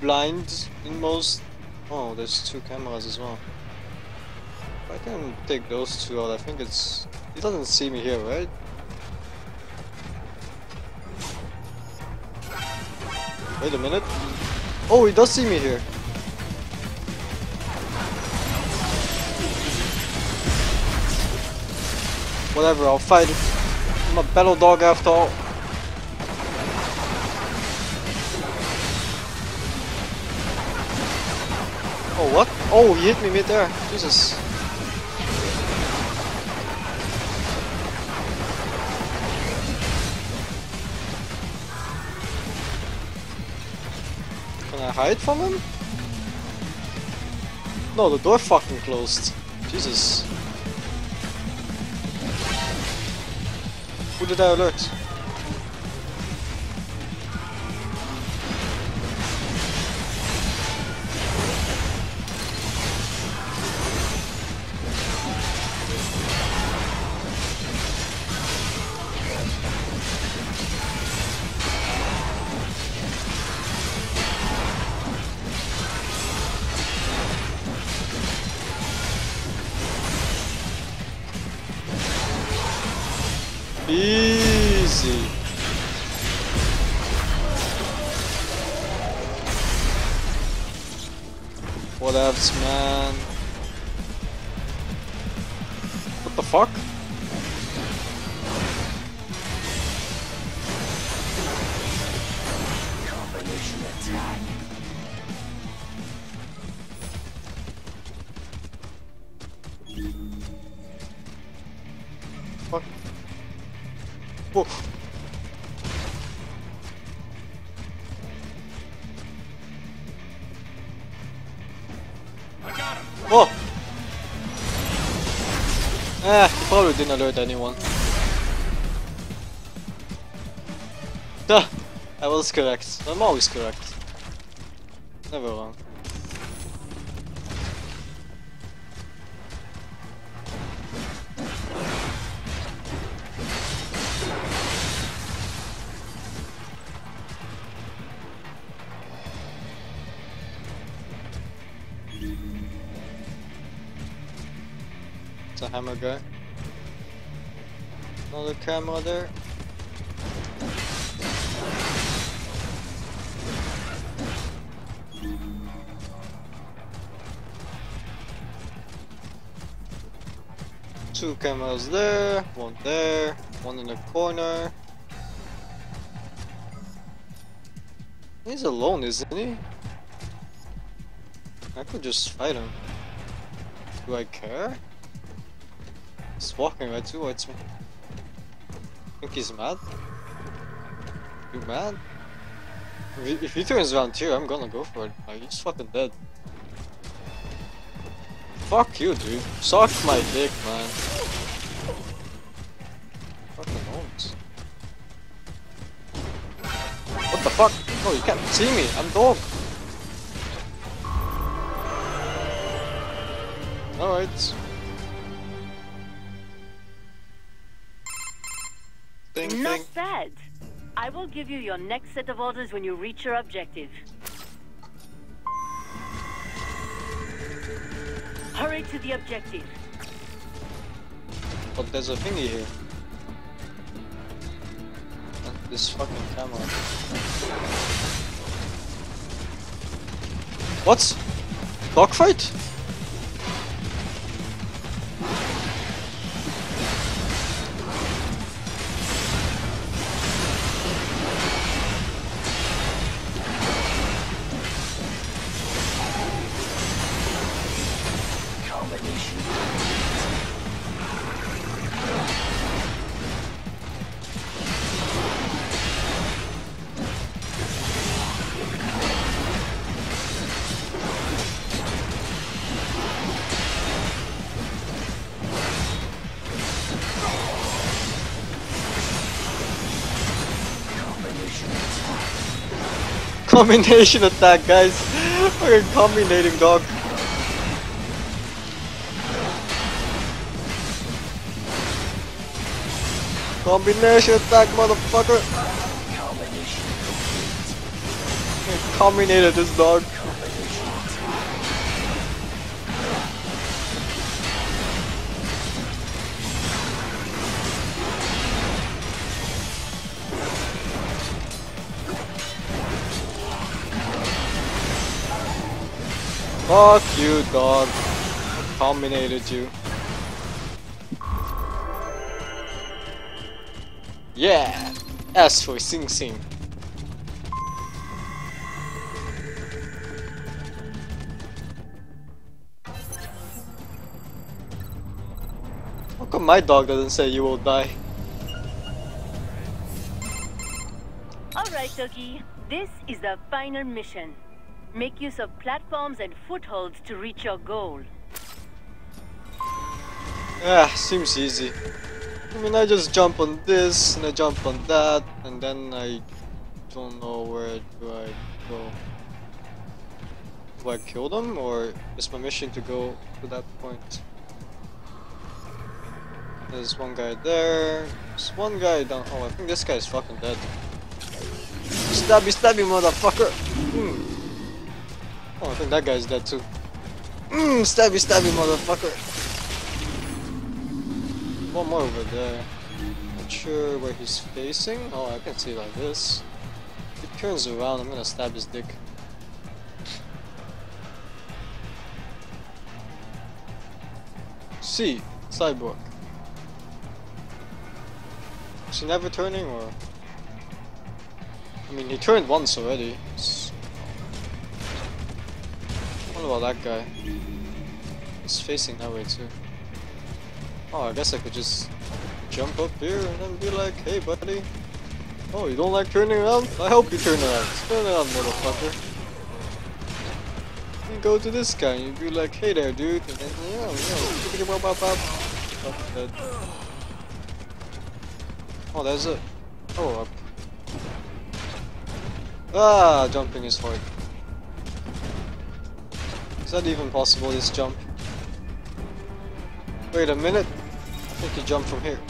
blind in most. Oh, there's two cameras as well. If I can take those two out, I think it's. He doesn't see me here, right? Wait a minute. Oh, he does see me here. Whatever, I'll fight it. I'm a battle dog after all. Oh, what? Oh, he hit me mid there. Jesus. Can I hide from him? No, the door fucking closed. Jesus. Who did I alert? Easy. What else, man? What the fuck? Combination attack. Fuck. Whoa. I got him. Whoa. Eh, he probably didn't alert anyone. Duh! I was correct. I'm always correct. Never wrong. A hammer guy. Another camera there. Two cameras there, one there, one in the corner. He's alone, isn't he? I could just fight him. Do I care? He's walking right towards me. Think he's mad? You mad? If he turns around here, I'm gonna go for it. Like, he's fucking dead. Fuck you, dude. Suck my dick, man. Fucking homes. What the fuck? No, you can't see me. I'm dog. Alright. Thing, Not thing. Bad. I will give you your next set of orders when you reach your objective. Hurry to the objective. But there's a thingy here. Not this fucking camera. What? Dogfight? Combination attack, guys. We're combinating, dog. Combination attack, motherfucker. We combinated this dog. Fuck you, dog. Combinated you. Yeah! S for Sing Sing. How come my dog doesn't say you will die? Alright, doggy. This is the final mission. Make use of platforms and footholds to reach your goal. Ah, seems easy. I mean, I just jump on this, and I jump on that, and then I don't know where do I go. Do I kill them, or is my mission to go to that point? There's one guy there, there's one guy down. Oh, I think this guy is fucking dead. Stabby, stabby, motherfucker! Mm. Oh, I think that guy's dead too. Mmm, stabby, stabby, motherfucker. One more over there. Not sure where he's facing. Oh, I can see like this. If he turns around, I'm gonna stab his dick. C, sidewalk. Is he never turning or? I mean, he turned once already. It's... What about that guy? He's facing that way too. Oh, I guess I could just jump up here and then be like, hey buddy. Oh, you don't like turning around? I help you turn around. Turn around, motherfucker. You go to this guy and you'd be like, hey there dude, and then yeah, yeah, oh there's a oh up. Ah, jumping is hard. Is that even possible, this jump? Wait a minute, I think you jump from here.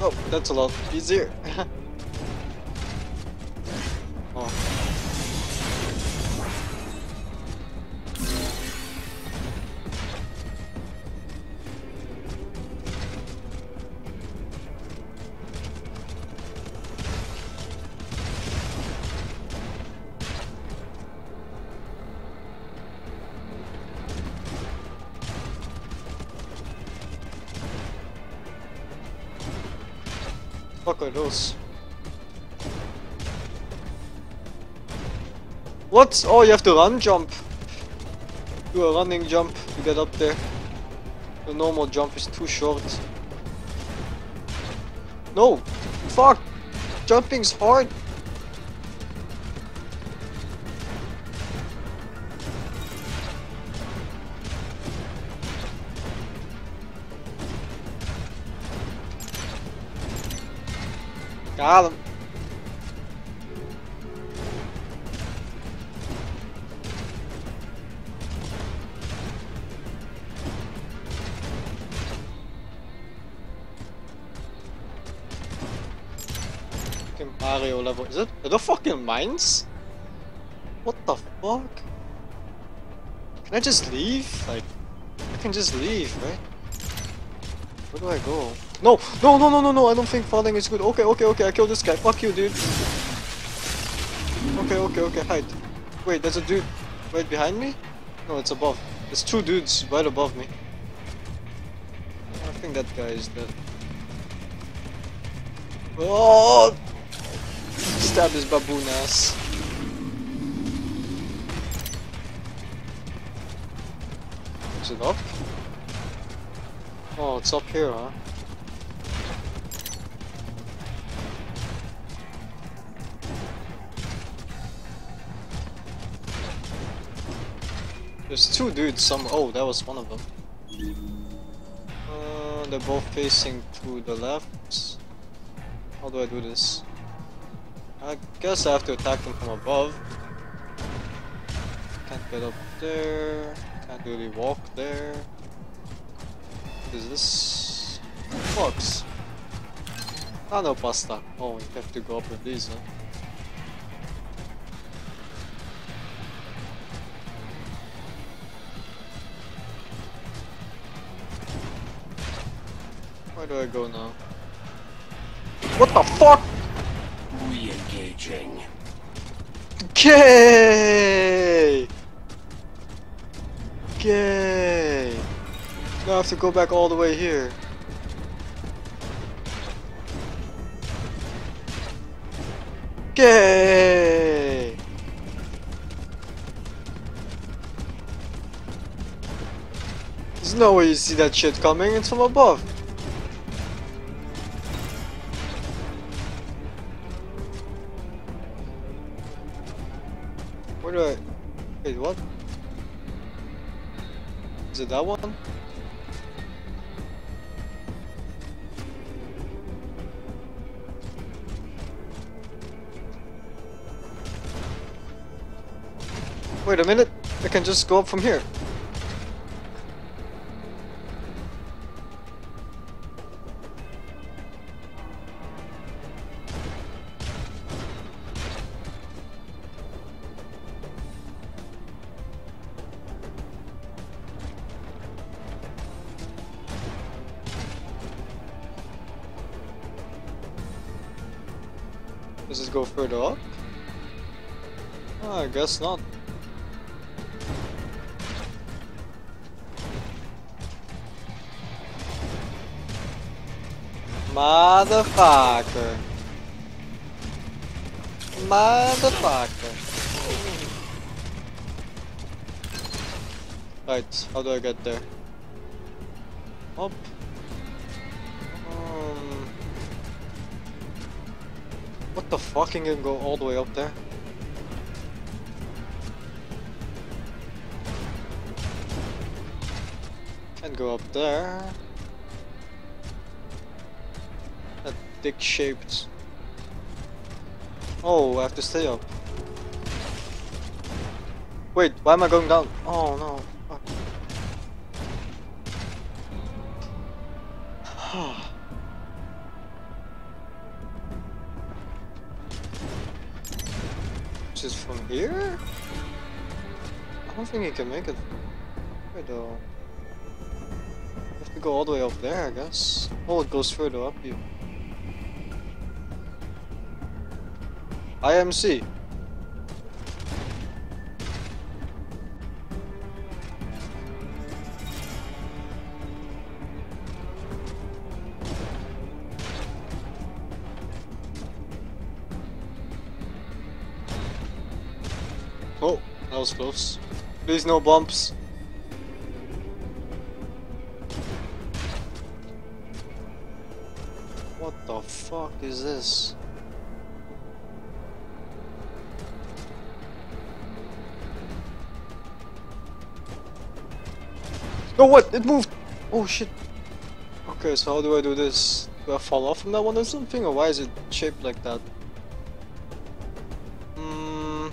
Oh, that's a lot easier. Oh. Fuck are those? What? Oh, you have to run jump. Do a running jump to get up there. The normal jump is too short. No! Fuck! Jumping's hard! Got him. Fucking Mario level. Is it? Are there fucking mines? What the fuck? Can I just leave? Like, I can just leave, right? Where do I go? No! No, no, no, no, no! I don't think falling is good. Okay, okay, okay, I killed this guy. Fuck you, dude. Okay, okay, okay, hide. Wait, there's a dude right behind me? No, it's above. There's two dudes right above me. I think that guy is dead. Oh! Stab his baboon ass. Is it up? Oh, it's up here, huh? There's two dudes, some- oh, that was one of them. Uh, they're both facing to the left. How do I do this? I guess I have to attack them from above. Can't get up there, can't really walk there. What is this? Box. Nanopasta. Oh, we have to go up with these, huh? Where do I go now? What the fuck? Re-engaging. Gay! Gay! Now I have to go back all the way here. Gay! There's no way you see that shit coming, it's from above. Where do I... Wait, what? Is it that one? Wait a minute, I can just go up from here. Does it go further up? Oh, I guess not. Motherfucker. Motherfucker. Right, how do I get there? Up. Um, what the fuck, can it go all the way up there? Can't go up there. That dick shaped. Oh, I have to stay up. Wait, why am I going down? Oh no. Which is from here? I don't think he can make it. Wait though. I have to go all the way up there, I guess. Oh, it goes further up you. I M C. Oh, that was close. Please no bumps. What the fuck is this? No, what? It moved! Oh shit. Okay, so how do I do this? Do I fall off from that one or something? Or why is it shaped like that? Hmm.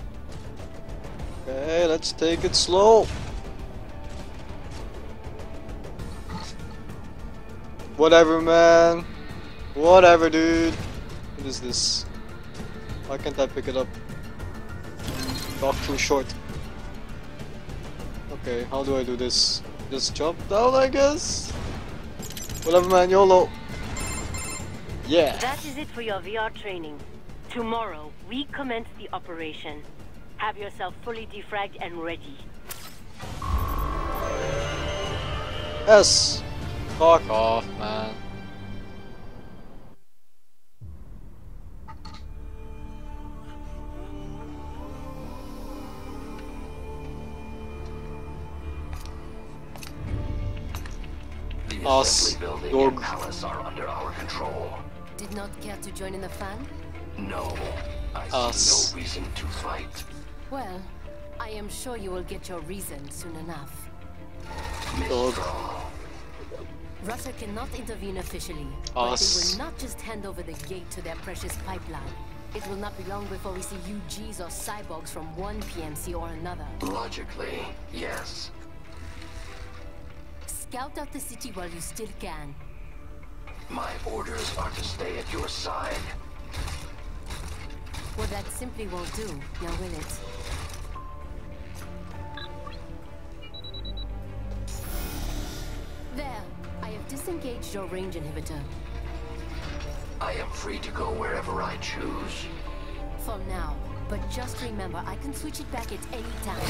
Okay, let's take it slow. Whatever, man. Whatever, dude. What is this? Why can't I pick it up? Dock too short. Okay, how do I do this? Just jump down, I guess. Whatever, man. YOLO. Yeah. That is it for your V R training. Tomorrow, we commence the operation. Have yourself fully defragged and ready. Yes. Fuck off, man. Us, dog. Palace are under our control. Did not care to join in the fun? No, I Us. see no reason to fight. Well, I am sure you will get your reason soon enough. Dog. Russia cannot intervene officially. Us. But they will not just hand over the gate to their precious pipeline. It will not be long before we see U Gs or cyborgs from one P M C or another. Logically, yes. Scout out the city while you still can. My orders are to stay at your side. Well, that simply won't do, now will it? There, I have disengaged your range inhibitor. I am free to go wherever I choose. For now, but just remember, I can switch it back at any time.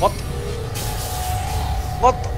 What? What?